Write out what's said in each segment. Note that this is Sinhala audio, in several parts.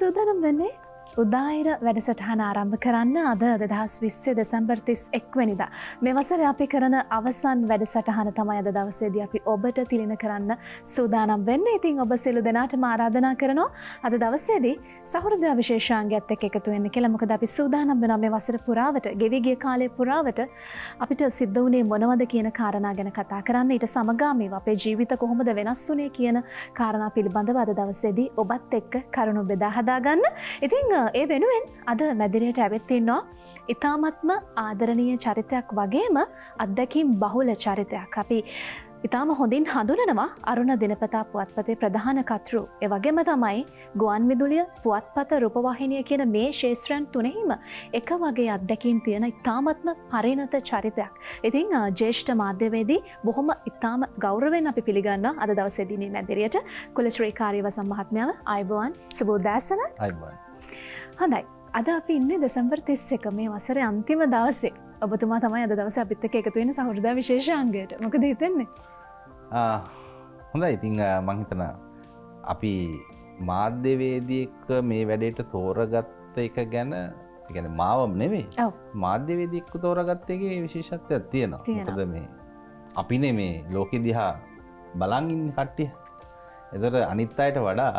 සූදානම් වෙන්නේ උදායිර වැඩසටහන ආරම්භ කරන්න අද 2020 දෙසැම්බර් 31 වෙනිදා. මේ වසරේ අපි කරන අවසන් වැඩසටහන තමයි අද දවසේදී අපි ඔබට තිළින කරන්න සූදානම් වෙන්නේ. ඉතින් ඔබ සියලු දෙනාටම ආරාධනා කරනවා අද දවසේදී සහෘදයා විශේෂාංගයත් එක්ක එකතු වෙන්න කියලා. මොකද අපි සූදානම් වෙනවා මේ වසර පුරාවට, ගෙවි ගිය කාලය පුරාවට අපිට සිද්ධ වුණේ මොනවද කියන කාරණා ගැන කතා කරන්න. ඊට සමගාමීව අපේ ජීවිත කොහොමද වෙනස් වුණේ කියන කාරණා පිළිබඳව අද දවසේදී ඔබත් එක්ක කරුණු බෙදා හදා ගන්න. ඉතින් ඒ වෙනුවෙන් අද මැදිරියට ඇවිත් ඉන්නවා ඉතාමත්ම ආදරණීය චරිතයක් වගේම අත්දැකීම් බහුල චරිතයක්. අපි ඉතාම හොඳින් හඳුනනවා අරුණ දිනපතා පුවත්පතේ ප්‍රධාන කතෘ. ඒ වගේම තමයි ගුවන් විදුලිය, පුවත්පත, රූපවාහිනිය කියන මේ ශේෂ්ත්‍රයන් තුනෙහිම එක වගේ අත්දැකීම් තියෙන ඉතාමත්ම පරිණත චරිතයක්. ඉතින් ජ්‍යෙෂ්ඨ මාධ්‍යවේදී බොහොම ඉතාම ගෞරවයෙන් අපි පිළිගන්නවා අද දවසේදී මේ මැදිරියට කුලශ්‍රී කාර්යවසම් මහත්මයාව. අයබෝන් සුබෝදෑසන. අයබෝන්. හොඳයි, අද අපි ඉන්නේ දෙසැම්බර් 31 මේ වසරේ අන්තිම දවසේ. ඔබතුමා තමයි අද දවසේ අපිත් එක්ක එකතු වෙන්නේ සහෘදා විශේෂාංගයට. මොකද හිතන්නේ? හොඳයි, ඉතින් මම හිතන අපි මාධ්‍යවේදියෙක් මේ වැඩේට තෝරගත්ත එක ගැන, ඒ කියන්නේ මාවම නෙමෙයි. ඔව්. මාධ්‍යවේදියෙක් තෝරගත්ත එකේ විශේෂත්වයක් තියෙනවා. මොකද මේ අපිනේ මේ ලෝකෙ දිහා බලන් ඉන්න කට්ටිය. ඒතර අනිත් අයට වඩා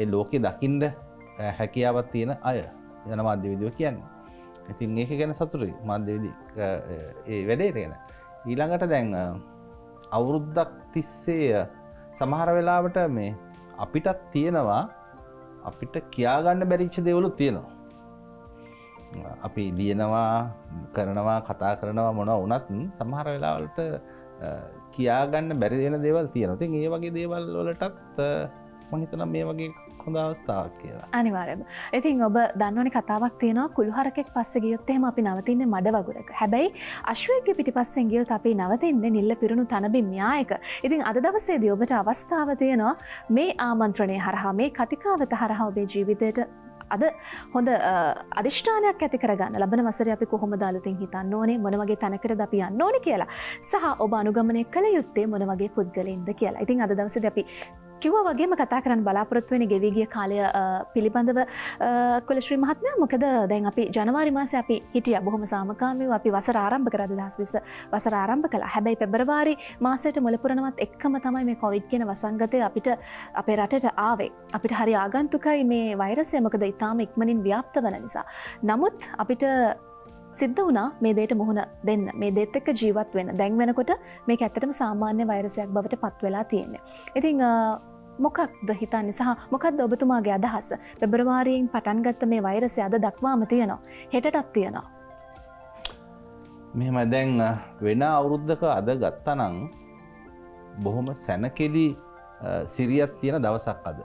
ඒ ලෝකෙ දකින්න හැකියාවක් තියෙන අය යන මාධ්‍යවේදියෝ කියන්නේ. ඉතින් ඒක ගැන සතුටුයි මාධ්‍යවේදී ඒ වැඩේට ගැන. ඊළඟට දැන් අවුරුද්දක් තිස්සේ සමහර වෙලාවට මේ අපිටත් තියෙනවා අපිට කියා ගන්න බැරිච්ච දේවලුත් තියෙනවා. අපි ලියනවා, කරනවා, කතා කරනවා මොනවා වුණත් සමහර වෙලාවලට කියා ගන්න බැරි වෙන දේවල් තියෙනවා. ඉතින් ඒ වගේ දේවල් වලටත් මම හිතනවා මේ වගේ හොඳ අවස්ථාවක් කියලා. අනිවාර්යයෙන්ම. ඉතින් ඔබ දන්නවනේ කතාවක් තියෙනවා කුළුහරකෙක් පස්සේ ගියොත් එහෙම අපි නවතින්නේ මඩ වගුරක. හැබැයි අශ්වයෙක්ගේ පිටිපස්සෙන් ගියොත් අපි නවතින්නේ නිල්ල පිරුණු තනබිම් න්‍යායක. ඉතින් අද දවසේදී ඔබට අවස්ථාව තියෙනවා මේ ආමන්ත්‍රණය හරහා, මේ කතිකාවත හරහා ඔබේ ජීවිතයට අද හොඳ අධිෂ්ඨානයක් ඇති කරගන්න. ලබන වසරේ අපි කොහොමද අලුතින් හිතන්න ඕනේ, මොන වගේ තැනකටද අපි යන්න ඕනේ කියලා, සහ ඔබ අනුගමනය කළ යුත්තේ මොන වගේ පුද්ගලයින්ද කියලා. ඉතින් අද දවසේදී අපි කිව්වා වගේම කතා කරන්න බලාපොරොත්තු වෙන ගෙවි ගිය කාලය පිළිබඳව කුලශ්‍රී මහත්මයා. මොකද දැන් අපි ජනවාරි මාසේ අපි හිටියා බොහොම සාමකාමීව, අපි වසර ආරම්භ කරා 2020 වසර ආරම්භ කළා. හැබැයි පෙබරවාරි මාසයට මුලපුරනවත් එක්කම තමයි මේ කොවිඩ් කියන වසංගතය අපිට අපේ රටට ආවේ. අපිට හරි ආගන්තුකයි මේ වෛරසය, මොකද ඉතාම ඉක්මනින් ව්‍යාප්ත වෙන නිසා. නමුත් අපිට සිද්ධ වුණා මේ දෙයට මුහුණ දෙන්න, මේ දෙත් එක්ක ජීවත් වෙන. දැන් වෙනකොට මේක ඇත්තටම සාමාන්‍ය වෛරසයක් බවට පත් වෙලා තියෙනවා. ඉතින් මොකක්ද හිතන්නේ සහ මොකක්ද ඔබතුමාගේ අදහස? පෙබරවාරියෙන් පටන් ගත්ත මේ වෛරසය අද දක්වාම තියෙනවා, හෙටටත් තියෙනවා. මෙහෙම දැන් වෙන අවුරුද්දක අද ගත්තනම් බොහොම සැනකෙලි සිරියක් තියෙන දවසක් අද.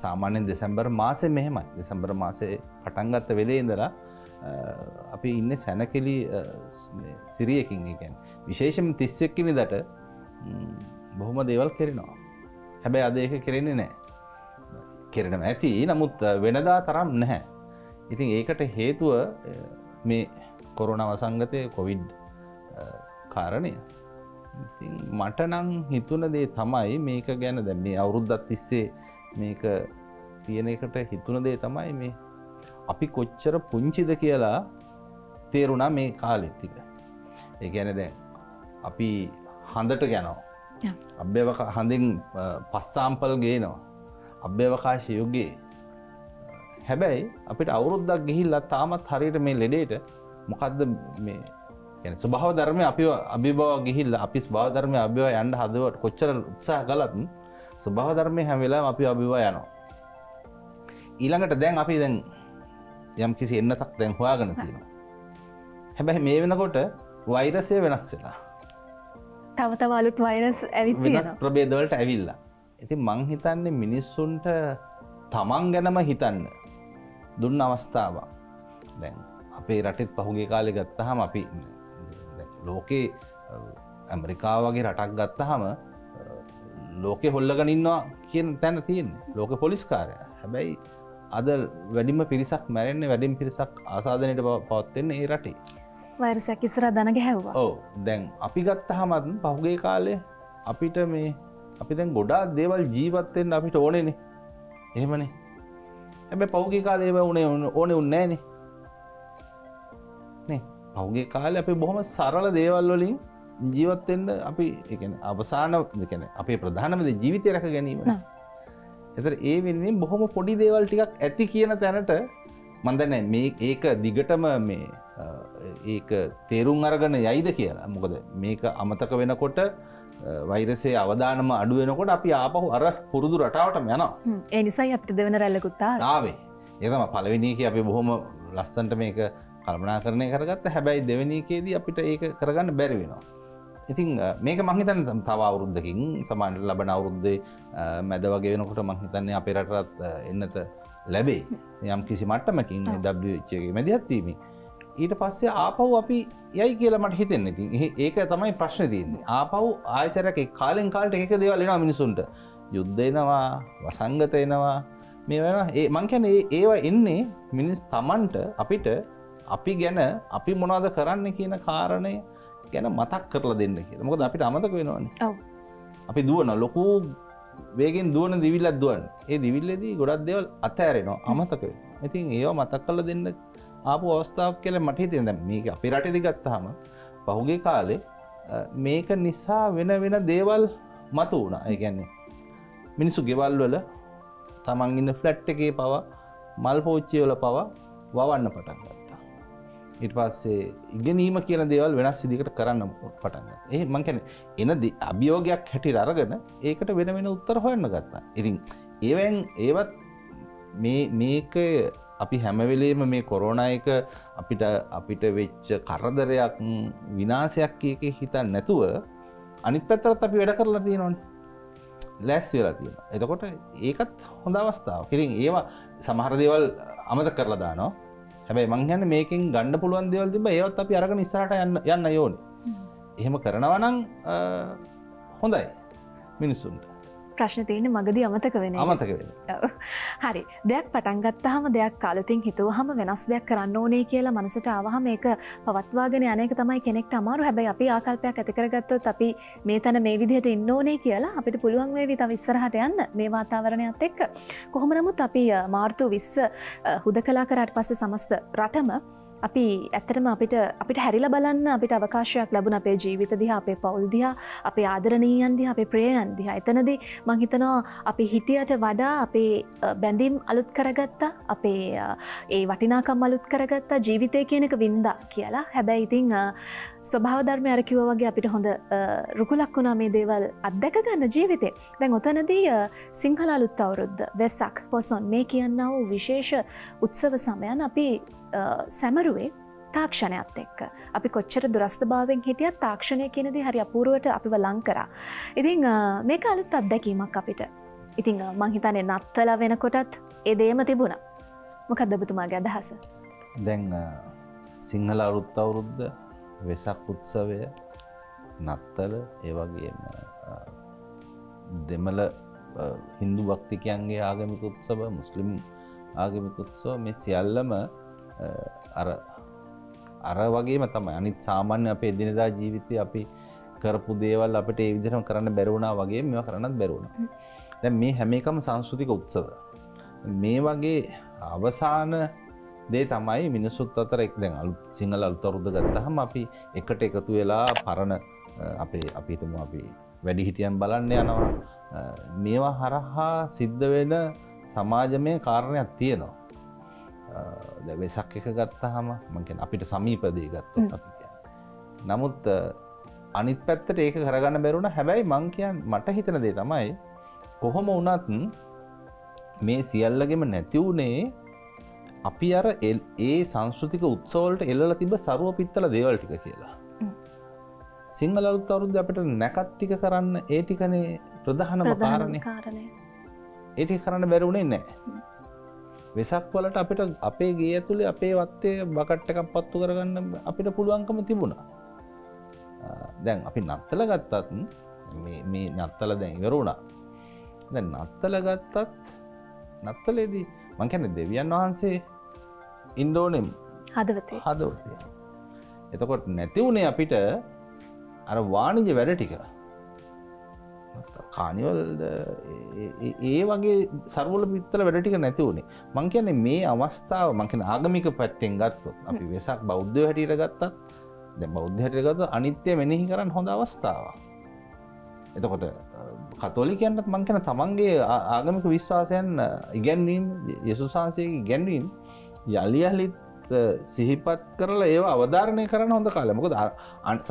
සාමාන්‍යයෙන් දෙසැම්බර් මාසේ මෙහෙමයි. දෙසැම්බර් මාසේ පටන් ගත්ත වෙලේ ඉඳලා අපි ඉන්නේ සැනකෙලි සිරියකින්. ඒ කියන්නේ විශේෂයෙන්ම 31 වෙනිදාට බොහොම දේවල් කරනවා. හැබැයි අද ඒක කරන්නේ නැහැ. කරනවා ඇති, නමුත් වෙනදා තරම් නැහැ. ඉතින් ඒකට හේතුව මේ කොරෝනා වසංගතයේ කොවිඩ් කාරණය. ඉතින් මට නම් හිතුණ දේ තමයි මේක ගැන දැන් මේ අවුරුද්දක් තිස්සේ මේක තියෙන එකට හිතුණ දේ තමයි මේ අපි කොච්චර පුංචිද කියලා තේරුණා මේ කාලෙත් ටික. ඒ කියන්නේ දැන් අපි හඳට යනවා. අභ්‍යවකාශ හඳින් පස් සාම්පල් ගේනවා අභ්‍යවකාශ යුගයේ. හැබැයි අපිට අවුරුද්දක් ගිහිල්ලා තාමත් හරියට මේ ලෙඩේට මොකද්ද මේ කියන්නේ ස්වභාව ධර්මයේ අපිව අභිභව ගිහිල්ලා අපි ස්වභාව ධර්මයේ අභිභව යන්න හදවට කොච්චර උත්සාහ කළත් ස්වභාව ධර්මයේ හැම වෙලාවෙම අපි අභිභව යනවා. ඊළඟට දැන් අපි දැන් යම් කිසි එන්නතක් දැන් හොයාගෙන තියෙනවා. හැබැයි මේ වෙනකොට වෛරසය වෙනස් වෙලා තව තව අලුත් වෛරස් ඇවිත් තියෙනවා, ප්‍රභේද වලට ඇවිල්ලා. ඉතින් මං හිතන්නේ මිනිස්සුන්ට තමන් ගැනම හිතන්න දුන්න අවස්ථාවක්. දැන් අපේ රටෙත් පහුගිය කාලේ ගත්තාම අපි දැන් ලෝකේ ඇමරිකාව වගේ රටක් ගත්තාම ලෝකේ හොල්ලගෙන ඉන්නවා කියන තැන තියෙන්නේ ලෝක පොලිස් කාර්යය. හැබැයි අද වැඩිම පිරිසක් මැරෙන්නේ, වැඩිම පිරිසක් ආසාදනයට පත් වෙන්නේ ඒ රටේ. වෛරසයක් ඉස්සරහ දන ගැහැව්වා. ඔව්. දැන් අපි ගත්තහමත් පහුගිය කාලේ අපිට මේ අපි දැන් ගොඩාක් දේවල් ජීවත් වෙන්න අපිට ඕනේනේ. එහෙමනේ. अबे पाओगी काल ये उन्हें ओने उन्नय नहीं नहीं पाओगी काल अभी बहुत सारा देवालो लिंग ජීවත්වෙන්න අපි ඒ කියන්නේ අවසාන ඒ කියන්නේ අපේ ප්‍රධානම දේ ජීවිතය රැක ගැනීම. ඒතර ඒ වෙනුවෙන් බොහොම පොඩි දේවල් ටිකක් ඇති කියන තැනට මම දන්නේ මේ ඒක දිගටම මේ ඒක තේරුම් අරගෙන යයිද කියලා. මොකද මේක අමතක වෙනකොට වෛරසයේ අවදානම අඩු වෙනකොට අපි ආපහු අර පුරුදු රටාවටම යනවා. ඒ නිසායි අපිට දෙවෙන රැල්ලකුත් ආවේ. ඒක තමයි පළවෙනි එකේ අපි බොහොම ලස්සනට මේක කල්පනාකරණය කරගත්ත. හැබැයි දෙවෙනි එකේදී අපිට ඒක කරගන්න බැරි වෙනවා. ඉතින් මේක මම හිතන්නේ තව අවුරුද්දකින් සමාන ලැබෙන අවුරුද්දේ මැද වගේ වෙනකොට මම හිතන්නේ අපේ රටට එන්නත ලැබෙයි. යම් කිසි මට්ටමකින් WHO එකේ මැදිහත් වීම. ඊට පස්සේ ආපහු අපි යයි කියලා මට හිතෙන්නේ. ඉතින් ඒක තමයි ප්‍රශ්නේ තියෙන්නේ. ආපහු ආයසරයක් ඒ කාලෙන් කාලට එක එක දේවල් එනවා මිනිසුන්ට. යුද්ධ එනවා, වසංගත එනවා. මේ වෙනවා. ඒ මම කියන්නේ ඒවා එන්නේ මිනිස් Tamanට අපිට අපි ගැන අපි මොනවද කරන්න කියන කාරණේ ගැන මතක් කරලා දෙන්න කියලා. මොකද අපිට අමතක වෙනවනේ. ඔව්. අපි දුවන ලොකු වේගෙන් දුවන දිවිල්ලක් දුවන්නේ. ඒ දිවිල්ලේදී ගොඩක් දේවල් අතහැරෙනවා, අමතක වෙනවා. ඉතින් ඒව මතක් කරලා දෙන්න ආපු අවස්ථාවක් කියලා මට හිතෙනවා. දැන් මේක අපේ රටේදී ගත්තාම පහුගිය කාලේ මේක නිසා වෙන දේවල් මතු වුණා. ඒ කියන්නේ මිනිස්සු ගෙවල් වල තමන් ඉන්න ෆ්ලැට් එකේ පව මල් පෝච්චිය වල පව වවන්න පටන් ගත්තා. ඊට පස්සේ ඉගෙනීම කියන දේවල් වෙනස් විදිහකට කරන්න පටන් ගත්තා. ඒ මං කියන්නේ එන අභියෝගයක් හැටියට අරගෙන ඒකට වෙන වෙන උත්තර හොයන්න ගත්තා. ඉතින් ඒවෙන් ඒවත් මේක අපි හැම වෙලේම මේ කොරෝනා එක අපිට වෙච්ච කරදරයක් විනාශයක් කියකේ හිතන්නේ නැතුව අනිත් පැත්තට අපි වැඩ කරලා තියෙනවනේ. ලෑස්ති වෙලා තියෙනවා. එතකොට ඒකත් හොඳ අවස්ථාවක්. ඉතින් ඒවා සමහර දේවල් අමතක කරලා දානවා. හැබැයි මං කියන්නේ මේකෙන් ගන්න පුළුවන් දේවල් තිබ්බා ඒවත් අපි අරගෙන ඉස්සරහට යන්න ඕනේ. එහෙම කරනවා නම් හොඳයි මිනිසුන්ට. ප්‍රශ්න තියෙන්නේ මගදී අමතක වෙන එක. අමතක වෙන. ඔව්. හරි. දෙයක් පටන් ගත්තාම දෙයක් කාලෙකින් හිතුවාම වෙනස් දෙයක් කරන්න ඕනේ කියලා මනසට ආවහම ඒක පවත්වාගෙන යන එක තමයි කෙනෙක්ට අමාරු. හැබැයි අපි ආකල්පයක් ඇති කරගත්තොත් අපි මේ තැන මේ විදිහට ඉන්න ඕනේ කියලා අපිට පුළුවන් වේවි තව ඉස්සරහට යන්න මේ වාතාවරණයත් එක්ක. කොහොම නමුත් අපි මාර්තු 20 හුදකලා කරාට පස්සේ සමස්ත රටම අපි ඇත්තටම අපිට හැරිලා බලන්න අපිට අවකාශයක් ලැබුණා අපේ ජීවිත දිහා, අපේ පෞල් දිහා, අපේ ආදරණීයන් දිහා, අපේ ප්‍රියයන් දිහා. එතනදී මම හිතනවා අපි හිටියට වඩා අපේ බැඳීම් අලුත් කරගත්තා, අපේ ඒ වටිනාකම් අලුත් කරගත්තා, ජීවිතය කියන එක වින්දා කියලා. හැබැයි ඉතින් ස්වභාව ධර්මය අර කිව්වා වගේ අපිට හොඳ රුකුලක් වුණා මේ දේවල් අත්දැක ගන්න ජීවිතේ. දැන් ඔතනදී සිංහල අලුත් අවුරුද්ද, වෙසක්, පොසොන් මේ කියනා වූ විශේෂ උත්සව සමයන් අපි සැමරුවේ තාක්ෂණයත් එක්ක. අපි කොච්චර දුරස්ථභාවයෙන් හිටියත් තාක්ෂණය කියන දේ හරි අපූර්වට අපිව ලං කරා. ඉතින් මේක අලුත් අත්දැකීමක් අපිට. ඉතින් මං හිතන්නේ නත්තල වෙනකොටත් ඒ දෙයම තිබුණා. මොකක්ද ඔබතුමාගේ අදහස? දැන් සිංහල අලුත් අවුරුද්ද, වෙසක් උත්සවය, නත්තල, ඒ වගේම දෙමළ Hindu භක්තිකයන්ගේ ආගමික උත්සව, මුස්ලිම් ආගමික උත්සව මේ සියල්ලම අර වගේම තමයි අනිත් සාමාන්‍ය අපේ දිනදා ජීවිතේ අපි කරපු දේවල් අපිට ඒ විදිහටම කරන්න බැරි වුණා වගේ මේවා කරන්නත් බැරි වුණා. දැන් මේ හැම එකම සංස්කෘතික උත්සව. මේ වගේ අවසාන දේ තමයි මිනිසුත් අතර එක් දැන් අලුත් සිංහල අලුත් අවුරුද්ද ගත්තාම අපි එකට එකතු වෙලා පරණ අපි හිතමු අපි වැඩිහිටියන් බලන්න යනවා. මේවා හරහා සිද්ධ වෙන සමාජමය කාරණයක් තියෙනවා. වෙසක් එක ගත්තාම මං කියන්නේ අපිට සමීප දෙයක් ගත්තොත් අපි කියන්නේ. නමුත් අනිත් පැත්තට ඒක කරගන්න බැරි වුණා. හැබැයි මං කියන්නේ මට හිතන දේ තමයි කොහොම වුණත් මේ සියල්ලගෙම නැති උනේ අපි අර ඒ සංස්කෘතික උත්සව වලට එල්ලලා තිබ්බ සරුව පිත්තල දේවල් ටික කියලා. සිංහල අලුත් අවුරුද්ද අපිට නැකත් ටික කරන්න ඒ ටිකනේ ප්‍රධානම කාරණේ. ඒ ටික කරන්න බැරි වුණේ නැහැ. වෙසක් වලට අපිට අපේ ගේ ඇතුලේ අපේ වත්තේ බකට් එකක් පත්තු කරගන්න අපිට පුළුවන්කම තිබුණා. දැන් අපි නත්තල ගත්තත් මේ නත්තල දැන් ඉවර වුණා. දැන් නත්තල ගත්තත් නත්තලේදී මං කියන්නේ දෙවියන් වහන්සේ ඉන්න ඕනේ හදවතේ. එතකොට නැති වුණේ අපිට අර වාණිජ වැඩ ටික. කානිවල් ඒ වගේ සර්වවල පිටතල වැඩ ටික නැති උනේ. මං කියන්නේ මේ අවස්ථාව මං කියන ආගමික පැත්තෙන් ගත්තොත් අපි වෙසක් බෞද්ධයෝ හැටියට ගත්තත් දැන් බෞද්ධයෝ හැටියට ගත්තොත් අනිත්‍ය මෙනෙහි කරන්න හොඳ අවස්ථාවක්. එතකොට කතෝලිකයන්ටත් මං කියන තමන්ගේ ආගමික විශ්වාසයන් ඉගැන්වීම යේසුස් වහන්සේගේ ඉගැන්වීම යලි යලිත් සිහිපත් කරලා ඒව අවධාරණය කරන්න හොඳ කාලයක්. මොකද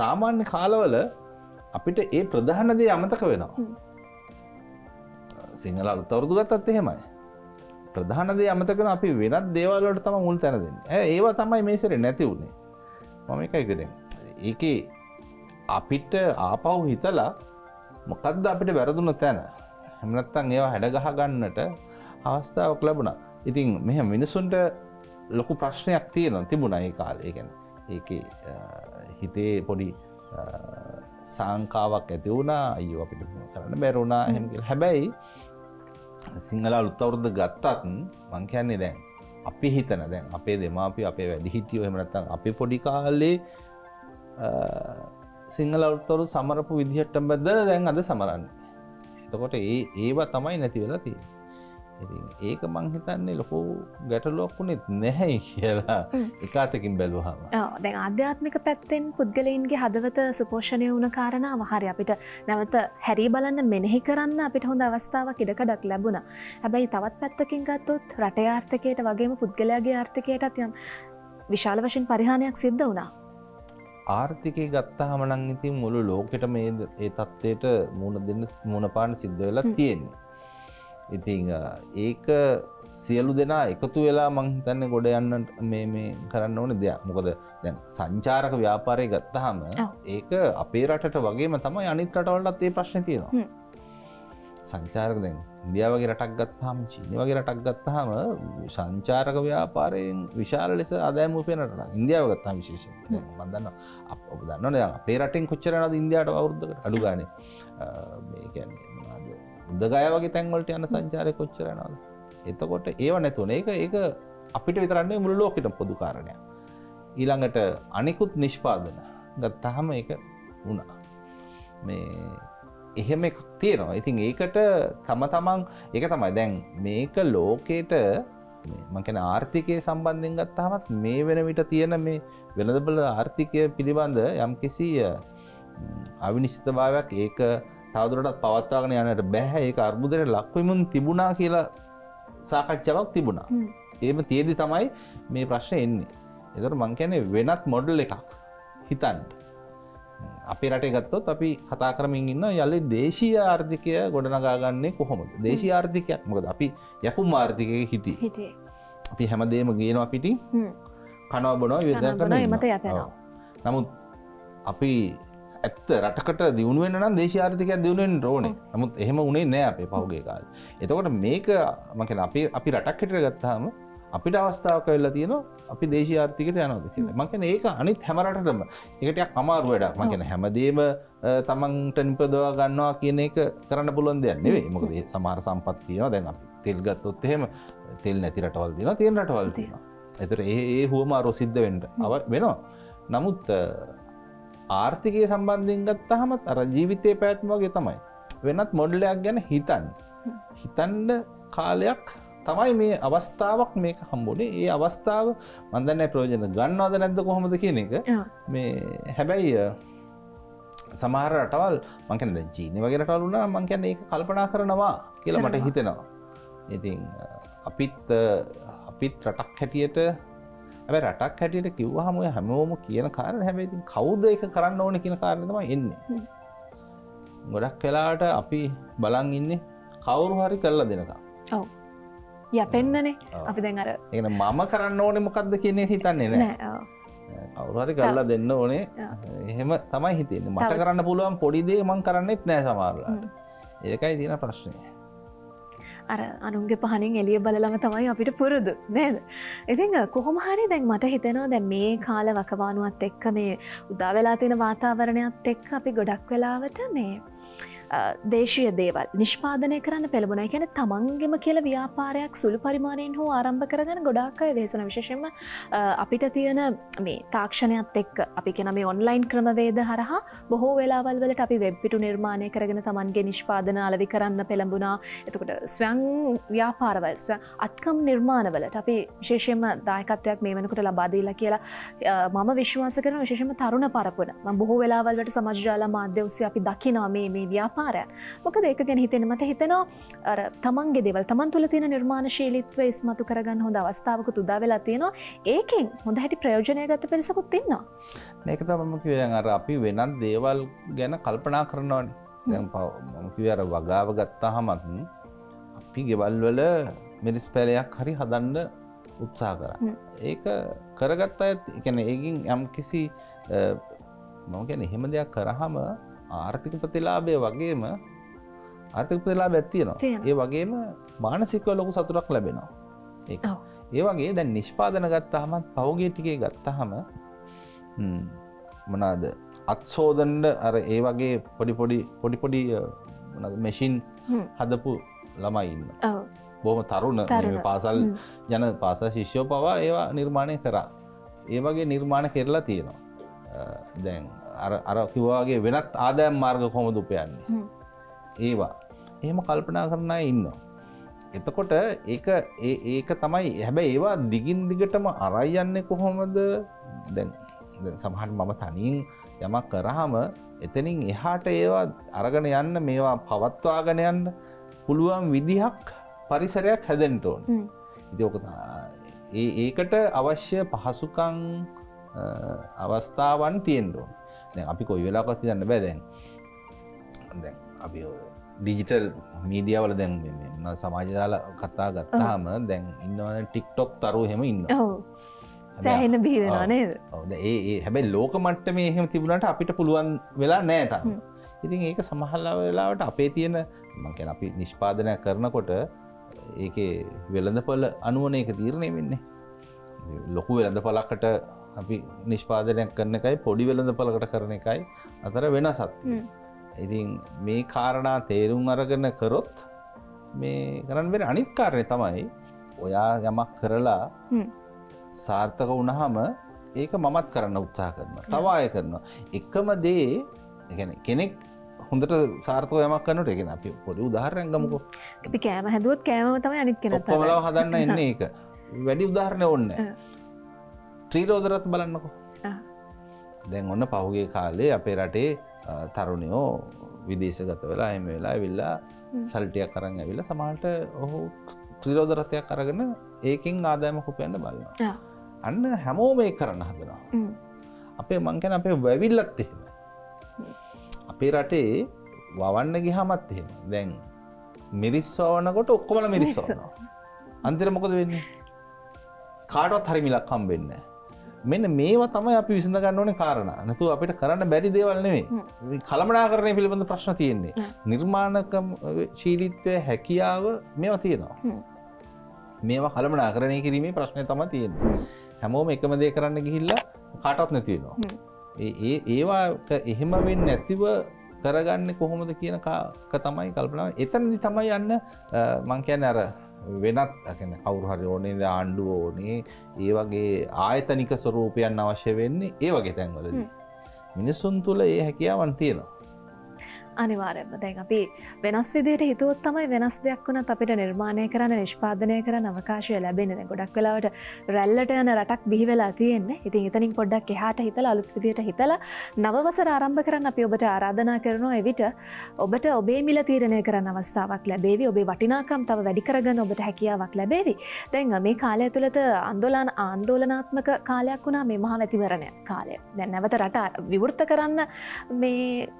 සාමාන්‍ය කාලවල අපිට ඒ ප්‍රධාන දේ අමතක වෙනවා. සිංහල අලුත් අවුරුදු ගත්තත් එහෙමයි. ප්‍රධාන දේ අමතක කරන අපි වෙනත් දේවල් වලට තමයි මුල් තැන දෙන්නේ. ඒව තමයි මේ සැරේ නැති උනේ. මම එකයි කියන්නේ. ඒකේ අපිට ආපහු හිතලා මොකද්ද අපිට වැරදුන තැන? එහෙම නැත්නම් ඒව හැඩ ගහ ගන්නට අවස්ථාවක් ලැබුණා. ඉතින් මෙහෙම මිනිසුන්ට ලොකු ප්‍රශ්නයක් තියෙනවා තිබුණා ඒ කාලේ. ඒ කියන්නේ ඒකේ හිතේ පොඩි සංකාවක් ඇති වුණා. අයියෝ අපිට කරන්න බැරි වුණා එහෙම කියලා. හැබැයි සිංහල අලුත් අවුරුද්ද ගත්තත් මං කියන්නේ දැන් අපි හිතන දැන් අපේ දෙමාපිය අපේ වැඩිහිටියෝ එහෙම නැත්නම් අපේ පොඩි කාලේ සිංහල අලුත් අවුරුද්ද සමරපු විදිහටමද දැන් අද සමරන්නේ. එතකොට ඒවා තමයි නැති වෙලා තියෙන්නේ. ඉතින් ඒක මං හිතන්නේ ලොකු ගැටලුවක් වුණෙත් නැහැ කියලා එකwidehatකින් බැලුවාම. ඔව් දැන් ආධ්‍යාත්මික පැත්තෙන් පුද්ගලයන්ගේ හදවත සුපෝෂණය වුණ කාරණාව හරිය අපිට නැවත හැරී බලන්න මෙනෙහි කරන්න අපිට හොඳ අවස්ථාවක් ඉඩකඩක් ලැබුණා. හැබැයි තවත් පැත්තකින් ගත්තොත් රටේ ආර්ථිකයට වගේම පුද්ගලයාගේ ආර්ථිකයටත් යම් විශාල වශයෙන් පරිහානියක් සිද්ධ වුණා. ආර්ථිකය ගත්තාම නම් ඉතින් මුළු ලෝකෙට මේ ඒ තත්ත්වයට මුණ පාන්න සිද්ධ වෙලා තියෙනවා. ඉතින් ඒක සියලු දෙනා එකතු වෙලා මං හිතන්නේ ගොඩ යන්න මේ කරන්න ඕනේ දෙයක්. මොකද දැන් සංචාරක ව්‍යාපාරය ගත්තාම ඒක අපේ රටට වගේම තමයි අනිත් රටවලටත් ඒ ප්‍රශ්නේ තියෙනවා. සංචාරක දැන් ඉන්දියාව වගේ රටක් ගත්තාම චීන වගේ රටක් ගත්තාම සංචාරක ව්‍යාපාරයෙන් විශාල ලෙස ආදායම උපයන රටක්. ඉන්දියාව ගත්තාම විශේෂයෙන් දැන් මම දන්නවා ඔබ දන්නවනේ අපේ රටෙන් කොච්චර යනවද ඉන්දියාවට අවුරුද්දකට අඩු ගානේ. මේ කියන්නේ උදගය වගේ තැන්වලට යන සංචාරය කොච්චර යනවද? එතකොට ඒව නැතුනේ. ඒක අපිට විතරක් නෙවෙයි මුළු ලෝකෙටම පොදු කාරණයක්. ඊළඟට අනිකුත් නිෂ්පාදන ගත්තාම ඒක වුණා. මේ එහෙම එකක් තියෙනවා. ඉතින් ඒකට තමන් ඒක තමයි දැන් මේක ලෝකෙට මම කියන්නේ ආර්ථිකයේ සම්බන්ධයෙන් ගත්තාමත් මේ වෙන විට තියෙන මේ වෙළඳපොළ ආර්ථිකය පිළිබඳ යම්කිසි අවිනිශ්චිතභාවයක් ඒක තවදුරටත් පවත්වාගෙන යන්නට බෑ. ඒක අර්බුදයට ලක්වෙමින් තිබුණා කියලා සාකච්ඡාවක් තිබුණා. එහෙම තියේදී තමයි මේ ප්‍රශ්නේ එන්නේ. ඒතර මං කියන්නේ වෙනත් මොඩල් එකක් හිතන්න. අපේ රටේ ගත්තොත් අපි කතා කරමින් ඉන්න යලි දේශීය ආර්ථිකය ගොඩනගා ගන්නේ කොහොමද? දේශීය ආර්ථිකයක්. මොකද අපි යකුම් ආර්ථිකයේ හිටියේ. අපි හැමදේම ගේනවා පිටින්. කනවා බොනවා විඳින්න කරනවා. නමුත් අපි ඇත්ත රටකට දියුණු වෙන්න නම් දේශීය ආර්ථිකයක් දියුණු වෙන්න ඕනේ. නමුත් එහෙම උනේ නැහැ අපේ පහුගිය කාලේ. එතකොට මේක මම කියන්නේ අපි රටක් හිටර ගත්තාම අපිට අවස්ථාවක් ලැබිලා තියෙනවා අපි දේශීය ආර්ථිකයට යනවාද කියලා. මම කියන්නේ ඒක අනිත් හැම රටකටම ඒක ටිකක් අමාරු වැඩක්. මම කියන්නේ හැමදේම තමන්ට නිපදව ගන්නවා කියන එක කරන්න පුළුවන් දෙයක් නෙවෙයි. මොකද මේ සමහර සම්පත් තියෙනවා. දැන් අපි තෙල් ගත්තොත් එහෙම තෙල් නැති රටවල් දිනවා තියෙන රටවල් තියෙනවා. ඒතර ඒ හුවමාරෝ සිද්ධ වෙන්න වෙනවා. නමුත් ආර්ථිකය සම්බන්ධයෙන් ගත්තහමත් අර ජීවිතේ පැවැත්ම වගේ තමයි. වෙනත් මොඩලයක් ගැන හිතන්න කාලයක් තමයි මේ අවස්ථාවක් මේක හම්බුනේ. ඒ අවස්ථාව මම දන්නේ ප්‍රයෝජන ගන්නවද නැද්ද කොහොමද කියන එක. මේ හැබැයි සමහර රටවල් මම කියන්නේ දැන් චීන වගේ රටවල් වුණා නම් මම කියන්නේ ඒක කල්පනා කරනවා කියලා මට හිතෙනවා. ඉතින් අපිත් රටක් හැටියට හැබැයි රටක් හැටියට කිව්වහම ඔය හැමෝම කියන කාරණා හැබැයි ඉතින් කවුද ඒක කරන්න ඕනේ කියන කාරණේ තමයි එන්නේ. ගොඩක් වෙලාවට අපි බලන් ඉන්නේ කවුරු හරි කරලා දෙනකම්. ඔව්. යපෙන්නනේ. අපි දැන් අර ඒ කියන්නේ මම කරන්න ඕනේ මොකද්ද කියන එක හිතන්නේ නැහැ. නෑ. ඔව්. කවුරු හරි කරලා දෙන්න ඕනේ. එහෙම තමයි හිතෙන්නේ. මට කරන්න පුළුවන් පොඩි දේ මම කරන්නෙත් නැහැ සමහරවිට. ඒකයි තියෙන ප්‍රශ්නේ. අර අනුන්ගේ පහනින් එළිය බලලම තමයි අපිට පුරුදු නේද? ඉතින් කොහොම හරි දැන් මට හිතෙනවා දැන් මේ කාල වකවානුවත් එක්ක මේ උදා වෙලා තියෙන වාතාවරණයත් එක්ක අපි ගොඩක් වෙලාවට මේ දේශීය දේවල් නිෂ්පාදනය කරන්න පෙළඹුණා. ඒ කියන්නේ තමන්ගෙම කියලා ව්‍යාපාරයක් සුළු පරිමාණයෙන් හෝ ආරම්භ කරගෙන ගොඩාක් අය වෙහෙසුණා. විශේෂයෙන්ම අපිට තියෙන මේ තාක්ෂණයත් එක්ක අපි කියන මේ ඔන්ලයින් ක්‍රමවේද හරහා බොහෝ වෙලාවල් වලට අපි වෙබ් පිටු නිර්මාණය කරගෙන තමන්ගේ නිෂ්පාදන අලෙවි කරන්න පෙළඹුණා. එතකොට ස්වයං ව්‍යාපාරවල ස්වයං අත්කම් නිර්මාණවලට අපි විශේෂයෙන්ම දායකත්වයක් මේ වෙනකොට ලබා දීලා කියලා මම විශ්වාස කරනවා. විශේෂයෙන්ම තරුණ පරපුර මම බොහෝ වෙලාවල් වලට සමාජ ජාල මාධ්‍ය ඔස්සේ අපි දකිනවා මේ ව්‍යාපාරය. මොකද ඒක ගැන හිතෙන්න මට හිතෙනවා අර තමන්ගේ දේවල් තමන් තුළ තියෙන නිර්මාණශීලීත්වය ඉස්මතු කරගන්න හොඳ අවස්ථාවක උදා වෙලා තියෙනවා. ඒකෙන් හොඳ හැටි ප්‍රයෝජනය ගන්න පිරිසකුත් ඉන්නවා. මේක තමයි මම කිව්වේ දැන් අර අපි වෙනත් දේවල් ගැන කල්පනා කරනවානේ. දැන් මම කිව්වේ අර වගාව ගත්තාම අපි ගෙවල් වල මිරිස් පැලයක් හරි හදන්න උත්සාහ කරා. ඒක කරගත්ත අය කියන්නේ ඒකින් යම්කිසි මම කියන්නේ එහෙම දෙයක් කරාම ආර්ථික ප්‍රතිලාභය වගේම ආර්ථික ප්‍රතිලාභයක් තියෙනවා. ඒ වගේම මානසිකව ලොකු සතුටක් ලැබෙනවා. ඒක. ඒ වගේ දැන් නිෂ්පාදන ගත්තාම පවුගේ ටිකේ ගත්තාම මොනවාද අත්සෝදන්න අර ඒ වගේ පොඩි පොඩි මොනවාද මැෂින්ස් හදපු ළමයි ඉන්නවා. ඔව්. බොහොම තරුණ මේ පාසල් යන පාසල් ශිෂ්‍යෝ පවා ඒවා නිර්මාණය කරා. ඒ වගේ නිර්මාණ කරලා තියෙනවා. දැන් අර කිව්වාගේ වෙනත් ආදායම් මාර්ග කොහොමද උපයන්නේ ඒවා එහෙම කල්පනා කරන අය ඉන්නවා. එතකොට ඒක තමයි. හැබැයි ඒවා දිගින් දිගටම අරයි යන්නේ කොහොමද? දැන් සමහරවිට මම තනියෙන් යමක් කරාම එතනින් එහාට ඒවා අරගෙන යන්න මේවා පවත්වාගෙන යන්න පුළුවන් විදිහක් පරිසරයක් හැදෙන්න ඕනේ. ඉතින් ඔක ඒකට අවශ්‍ය පහසුකම් අවස්ථාවන් තියෙනවා. දැන් අපි කොයි වෙලාවකත් හිතන්න බෑ. දැන් අපි ඩිජිටල් මීඩියා වල දැන් මේ සමාජ දාලා කතා ගත්තාම දැන් ඉන්නවා TikTok තරුව එහෙම ඉන්නවා. ඔව්. සෑහෙන බිහි වෙනවා නේද? ඔව්. දැන් හැබැයි ලෝක මට්ටමේ එහෙම තිබුණාට අපිට පුළුවන් වෙලා නැහැ තාම. ඉතින් ඒක සමහර වෙලාවට අපේ තියෙන මම කියන්නේ අපි නිෂ්පාදනය කරනකොට ඒකේ වෙළඳපොළ අනුවන එක තීරණය වෙන්නේ. ලොකු වෙළඳපළකට අපි නිෂ්පාදනයක් කරන එකයි පොඩි වෙළඳපළකට කරන එකයි අතර වෙනසක්. ඉතින් මේ කාරණා තේරුම් අරගෙන කරොත් මේ කරන්න බැරි. අනිත් කාරණේ තමයි ඔයා යමක් කරලා සාර්ථක වුණාම ඒක මමත් කරන්න උත්සාහ කරනවා. තව අය කරනවා. එකම දේ يعني කෙනෙක් හොඳට සාර්ථකව යමක් කරනකොට ඒ කියන්නේ අපි පොඩි උදාහරණයක් ගමුකෝ. අපි කෑම හැදුවොත් කෑමම තමයි අනිත් කෙනා තමයි. ඔක්කොමලා හදන්න එන්නේ ඒක. වැඩි උදාහරණ ඕනේ නැහැ. ත්‍රිරෝදරත් බලන්නකො. දැන් ඔන්න පහුගිය කාලේ අපේ රටේ තරුණයෝ විදේශගත වෙලා එහෙම වෙලා ඇවිල්ලා සල්ටියක් අරන් ඇවිල්ලා සමහරට ඔහු ත්‍රිරෝදරතයක් අරගෙන ඒකෙන් ආදායමක් උපයන්න බලනවා. අන්න හැමෝම ඒක කරන්න හදනවා. අපේ මං කියන අපේ වැවිල්ලත් එහෙම. අපේ රටේ වවන්න ගියාමත් එහෙම. දැන් මිරිස් වවනකොට ඔක්කොමලා මිරිස් වවනවා. අන්තිමට මොකද වෙන්නේ? කාටවත් හරි මිලක් හම්බෙන්නේ නැහැ. මෙන්න මේවා තමයි අපි විසඳ ගන්න ඕනේ කාරණා. නැතුව අපිට කරන්න බැරි දේවල් නෙමෙයි. කලමනාකරණය පිළිබඳ ප්‍රශ්න තියෙන්නේ. නිර්මාණශීලීත්වය හැකියාව මේවා තියෙනවා. මේවා කලමනාකරණය කිරීමේ ප්‍රශ්නේ තමයි තියෙන්නේ. හැමෝම එකම දේ කරන්න ගිහිල්ලා කාටවත් නැති වෙනවා. ඒවා එහෙම වෙන්නේ නැතිව කරගන්නේ කොහොමද කියන එක තමයි කල්පනා. එතනදි තමයි යන්න මං කියන්නේ අර වෙනත් කියන්නේ කවුරු හරි ඕනේ ආණ්ඩුව ඕනේ ඒ වගේ ආයතනික ස්වරූපයන් අවශ්‍ය වෙන්නේ ඒ වගේ තැන්වලදී. මිනිසුන් තුළ ඒ හැකියාවන් තියෙනවා. අනිවාර්යයෙන්ම. දැන් අපි වෙනස් විදිහට හිතුවොත් තමයි වෙනස් දෙයක් වුණත් අපිට නිර්මාණය කරන්න නිෂ්පාදනය කරන්න අවකාශය ලැබෙන්නේ. දැන් ගොඩක් වෙලාවට රැල්ලට යන රටක් බිහි වෙලා තියෙන්නේ. ඉතින් එතනින් පොඩ්ඩක් එහාට හිතලා අලුත් විදිහට හිතලා නව වසර ආරම්භ කරන්න අපි ඔබට ආරාධනා කරනවා. එවිට ඔබට ඔබේ මිල තීරණය කරන්න අවස්ථාවක් ලැබේවි. ඔබේ වටිනාකම් තව වැඩි කරගන්න ඔබට හැකියාවක් ලැබේවි. දැන් මේ කාලය තුළත ආందోලනාත්මක කාලයක් වුණා මේ මහා මැතිවරණය කාලය. දැන් නැවත රට විවෘත කරන්න මේ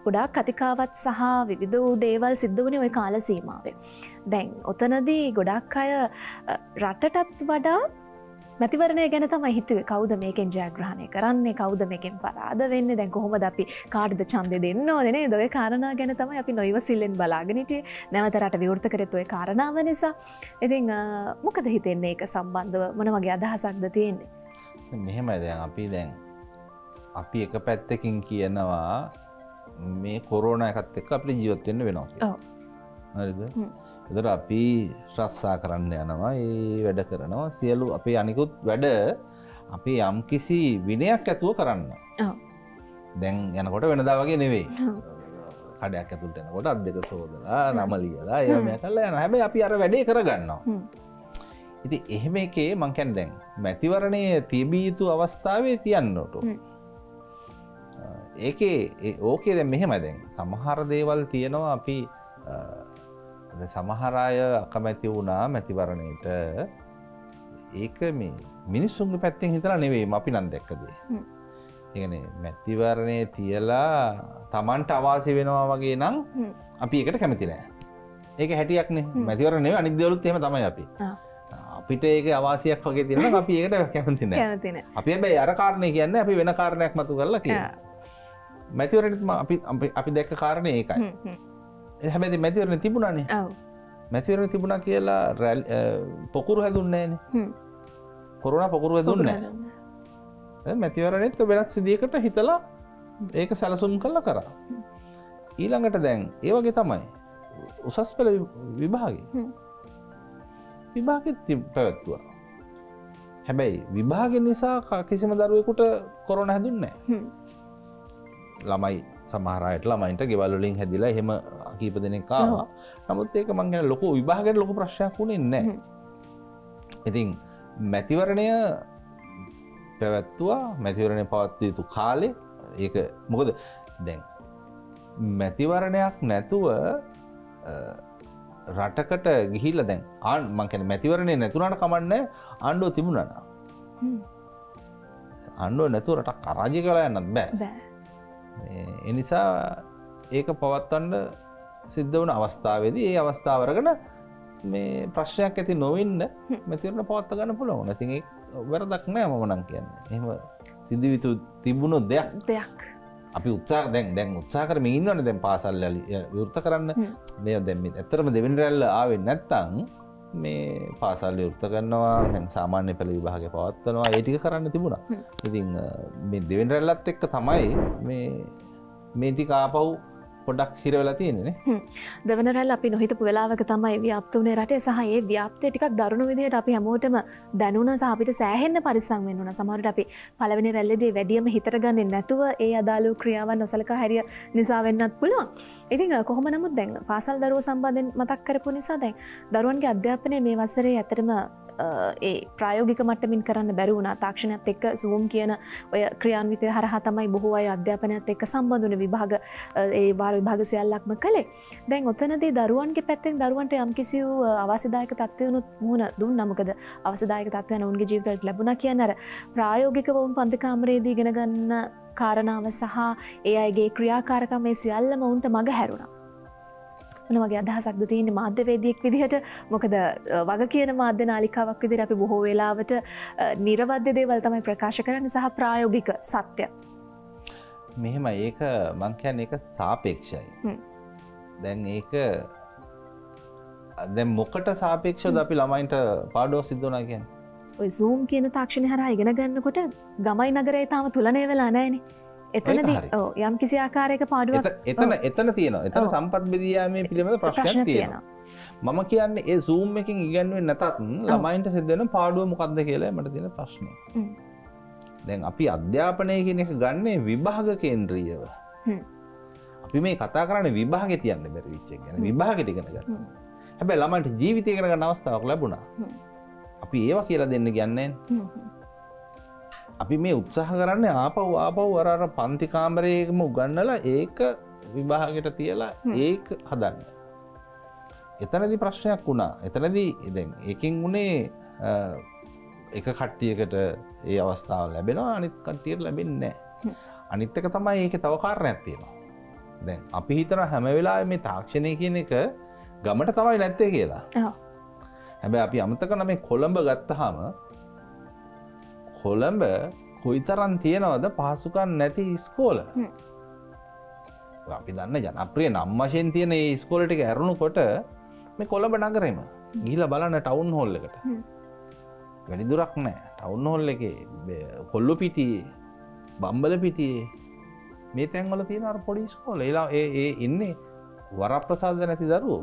ගොඩාක් කතිකාවත් සහ විවිධ දේවල් සිද්ධ වුණේ ওই කාල සීමාවේ. දැන් ඔතනදී ගොඩක් අය රටටත් වඩා මැතිවරණය ගැන තමයි හිතුවේ. කවුද මේකෙන් ජයග්‍රහණය කරන්නේ? කවුද මේකෙන් පරාද වෙන්නේ? දැන් කොහොමද අපි කාටද ඡන්දෙ දෙන්න ඕනේ නේද? ඔය කාරණා ගැන තමයි අපි නොයවසිල්ලෙන් බලාගෙන හිටියේ. නැවත රට විවෘත කරෙත් ඔය කාරණාව නිසා. ඉතින් මොකද හිතෙන්නේ ඒක සම්බන්ධව මොන වගේ අදහසක්ද තියෙන්නේ? මෙහෙමයි දැන් අපි එක පැත්තකින් කියනවා මේ කොරෝනා එකත් එක්ක අපිට ජීවත් වෙන්න වෙනවා කියලා. ඔව්. හරිද? හ්ම්. ඒතර අපි රස්සා කරන්න යනවා, ඒ වැඩ කරනවා, සියලු අපේ අනිකුත් වැඩ අපි යම්කිසි විනයක් ඇතුව කරන්න. ඔව්. දැන් යනකොට වෙනදා වගේ නෙවෙයි. කඩයක් ඇතුළට යනකොට අත් දෙක සෝදලා, නම ලියලා, ඒවා මෙයා කරලා යනවා. හැබැයි අපි අර වැඩේ කරගන්නවා. හ්ම්. ඉතින් එහෙම එකේ මං කියන්නේ දැන් මැතිවරණයේ තිබී යුතු අවස්ථාවේ තියන්න ඕන. හ්ම්. ඒකේ ඕකේ දැන් මෙහෙම දැන් සමහර දේවල් තියෙනවා අපි දැන් සමහර අය අකමැති වුණා මැතිවරණයට. ඒක මේ මිනිස්සුන්ගේ පැත්තෙන් හිතලා නෙවෙයි අපි නම් දැක්ක දේ. ඒ කියන්නේ මැතිවරණේ තියලා Tamanට අවාසි වෙනවා වගේ නම් අපි ඒකට කැමති නෑ. ඒක හැටියක් නේ. මැතිවරණ නෙවෙයි අනිත් දේවලුත් එහෙම තමයි අපි. අපිට ඒක අවාසියක් වගේ තියෙනවා නම් අපි ඒකට කැමති නෑ. කැමති නෑ. අපි හැබැයි අර කාරණේ කියන්නේ අපි වෙන කාරණයක් මතු කරලා කියනවා. මැතිවරණෙත් අපි දැක්ක කාරණේ ඒකයි. හැබැයි මැතිවරණ තිබුණානේ. ඔව්. මැතිවරණ තිබුණා කියලා පොකුරු හැදුන්නේ නැහනේ. කොරෝනා පොකුරු හැදුන්නේ නැහැ. මැතිවරණෙත් වෙනස් විදියකට හිතලා ඒක සැලසුම් කරලා කරා. ඊළඟට දැන් ඒ වගේ තමයි. උසස් පෙළ විභාගේ. විභාගෙත් පැවැත්වුවා. හැබැයි විභාග නිසා කිසිම දරුවෙකුට කොරෝනා හැදුන්නේ නැහැ. ළමයි සමහර අයට ළමයින්ට ගෙවල් වලින් හැදිලා එහෙම කීප දෙනෙක් ආවා. නමුත් ඒක මං කියන ලොකු විභාගයට ලොකු ප්‍රශ්නයක් වුණේ නැහැ. ඉතින් මැතිවරණය පැවැත්වුවා. මැතිවරණය පවත්විය යුතු කාලේ ඒක මොකද දැන් මැතිවරණයක් නැතුව රටකට ගිහිල්ලා දැන් මං කියන්නේ මැතිවරණේ නැතුණාට කමන්නේ ආණ්ඩුව තිබුණා නා. ආණ්ඩුව නැතුව රටක් අරාජික වෙලා යන්නත් බෑ. බෑ. එනිසා ඒක පවත්වන්න සිද්ධ වුණ අවස්ථාවේදී ඒ අවස්ථාව අරගෙන මේ ප්‍රශ්නයක් ඇති නොවෙන්න මැතිවරණ පවත්ව ගන්න පුළුවන්. ඉතින් ඒක වැරදක් නෑ මම නම් කියන්නේ. එහෙම සිදුවිතු තිබුණු දෙයක්. අපි උත්සාහ දැන් උත්සාහ කරමින් ඉන්නවනේ දැන් පාසල් විවෘත කරන්න. මේ දැන් මේ ඇත්තටම දෙවෙනි රැල්ල ආවේ නැත්තම් මේ පාසල් විවෘත කරනවා, දැන් සාමාන්‍ය පෙළ විභාගය පවත්වනවා, ඒ ටික කරන්න තිබුණා. ඉතින් මේ දෙවෙනි රැල්ලත් එක්ක තමයි මේ ටික ආපහු පොඩක් හිර වෙලා තියෙන්නේ නේ. දෙවෙනි රැල්ල අපි නොහිතපු වෙලාවක තමයි ව්‍යාප්ත වුණේ රටේ, සහ ඒ ව්‍යාප්තය ටිකක් දරුණු විදිහට අපි හැමෝටම දැනුණා, සහ අපිට සෑහෙන්න පරිස්සම් වෙන්න වුණා. සමහරවිට අපි පළවෙනි රැල්ලේදී වැඩියම හිතට ගන්නේ නැතුව ඒ අදාළ ක්‍රියාවන් නොසලකා හැරිය නිසා වෙන්නත් පුළුවන්. ඉතින් කොහොම නමුත් දැන් පාසල් දරුවෝ සම්බන්ධයෙන් මතක් කරපු නිසා දැන් දරුවන්ගේ අධ්‍යාපනය මේ වසරේ ඇත්තටම ඒ ප්‍රායෝගික මට්ටමින් කරන්න බැරි වුණා. තාක්ෂණයත් එක්ක Zoom කියන ඔය ක්‍රියාන්විතය හරහා තමයි බොහෝ අය අධ්‍යාපනයත් එක්ක සම්බන්ධ වුණ විභාග ඒ වාර විභාග සියල්ලක්ම කළේ. දැන් ඔතනදී දරුවන්ගේ පැත්තෙන් දරුවන්ට යම්කිසි අවශ්‍යදායක තත්ත්වයනුත් මුහුණ දුන්නා. මොකද අවශ්‍යදායක තත්ත්වයන් ඔවුන්ගේ ජීවිතවලට ලැබුණා කියන අර ප්‍රායෝගිකව වුන් පන්ති කාමරයේදී ඉගෙන ගන්න කාරණාව සහ ඒ අයගේ ක්‍රියාකාරකම් මේ සියල්ලම උන්ට මග හැරුණා. මොන වගේ අදහසක්ද තියෙන්නේ මාධ්‍යවේදියෙක් විදිහට? මොකද වග කියන මාධ්‍ය නාලිකාවක් විදිහට අපි බොහෝ වෙලාවට නිර්වද්‍ය දේවල් තමයි ප්‍රකාශ කරන්නේ සහ ප්‍රායෝගික සත්‍ය. මෙහෙම ඒක මං කියන්නේ ඒක සාපේක්ෂයි. දැන් ඒක දැන් මොකට සාපේක්ෂවද අපි ළමයින්ට පාඩුවක් සිද්ධ වුණා කියන්නේ? ඔය Zoom කියන තාක්ෂණය හරහා ඉගෙන ගන්නකොට ගමයි නගරය තාම තුලනේ වෙලා නැහැනේ. එතනදී ඔව් යම් කිසි ආකාරයක පාඩුවක් එතන තියෙනවා. එතන සම්පත් බෙදියාමේ පිළිබඳ ප්‍රශ්නයක් තියෙනවා. මම කියන්නේ ඒ Zoom එකෙන් ඉගෙනුවේ නැතත් ළමයින්ට සිද්ධ වෙන පාඩුව මොකක්ද කියලා මට තියෙන ප්‍රශ්නය. දැන් අපි අධ්‍යාපනය කියන එක ගන්නේ විභාග කේන්ද්‍රීයව. අපි මේ කතා කරන්නේ විභාගේ තියන්න බැරි විච් එක ගැන. විභාගෙට ඉගෙන ගන්න. හැබැයි ළමයින්ට ජීවිතය ඉගෙන ගන්න අවස්ථාවක් ලැබුණා. අපි ඒවා කියලා දෙන්න කියන්නේ අපි මේ උත්සාහ කරන්නේ ආපහු අර පන්ති කාමරයේම උගන්නලා ඒක විභාගයට තියලා ඒක හදන්න. එතනදී ප්‍රශ්නයක් වුණා. එතනදී දැන් ඒකෙන් උනේ එක කට්ටියකට ඒ අවස්ථාව ලැබෙනවා, අනිත් කට්ටියට ලැබෙන්නේ නැහැ. අනිත් එක තමයි ඒකේ තව කාරණයක් තියෙනවා. දැන් අපි හිතන හැම වෙලාවෙම මේ තාක්ෂණය කියන එක ගමට තමයි නැත්තේ කියලා. ඔව්. හැබැයි අපි අමතක කරන මේ කොළඹ ගත්තාම කොළඹ කොයිතරම් තියනවද පහසුකම් නැති ඉස්කෝල? අපි දන්න ජනප්‍රිය නම් වශයෙන් තියෙන මේ ඉස්කෝල ටික ඇරුණුකොට මේ කොළඹ නගරෙම ගිහිලා බලන්න ටවුන් හෝල් එකට. වැඩි දුරක් නැහැ. ටවුන් හෝල් එකේ කොල්ලු පිටියේ, බම්බල පිටියේ මේ තැන්වල තියෙන අර පොඩි ඉස්කෝල ඒලා ඒ ඒ ඉන්නේ වරප්‍රසාද නැති දරුවෝ